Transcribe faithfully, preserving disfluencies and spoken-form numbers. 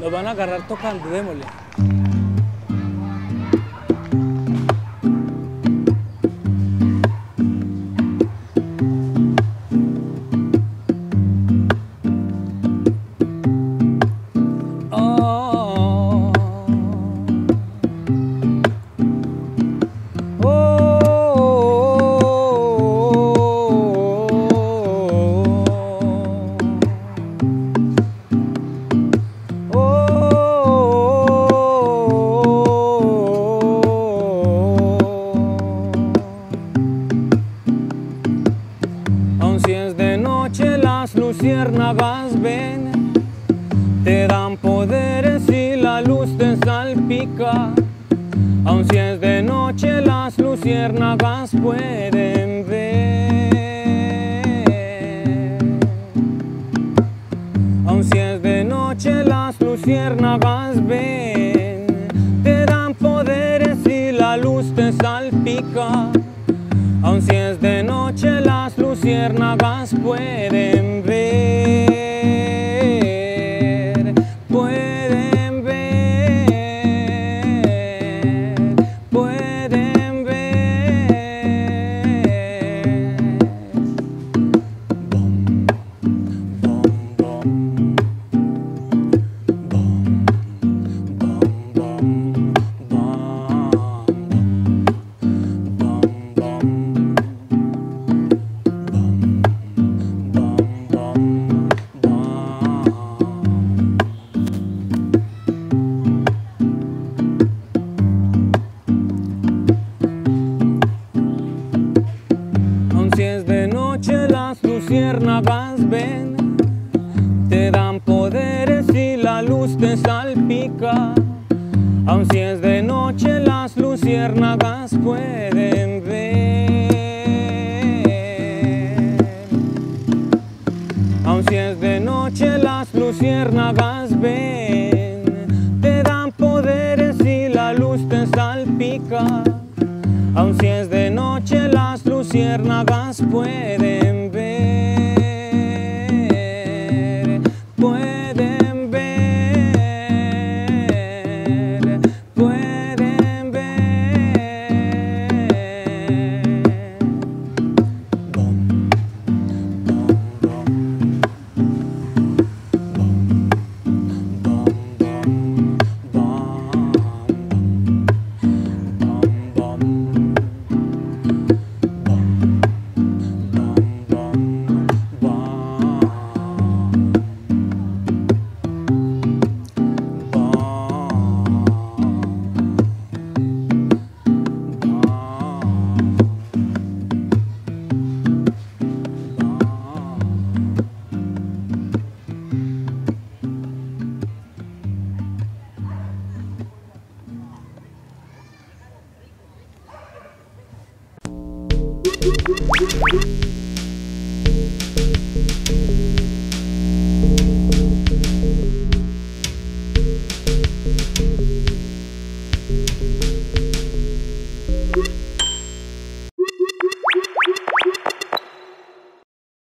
Lo van a agarrar tocando, démosle. Las luciérnagas ven, te dan poderes y la luz te salpica. Aun si es de noche, las luciérnagas pueden ver. Aun si es de noche, las luciérnagas ven, te dan poderes y la luz te salpica. Aun si es de noche, las luciérnagas pueden ver, pueden ver, pueden ver. Bom, bom, bom, bom, bom, bom, bom, bom, bom. Las luciérnagas ven, te dan poderes y la luz te salpica. Aun si es de noche, las luciérnagas pueden ver. Aun si es de noche, las luciérnagas ven, te dan poderes y la luz te salpica. Aun si es de noche, las luciérnagas pueden ver, pueden ver, pueden ver. Bom, bom, bom, bom, bom, bom, bom, bom, bom, bom. We'll be right back.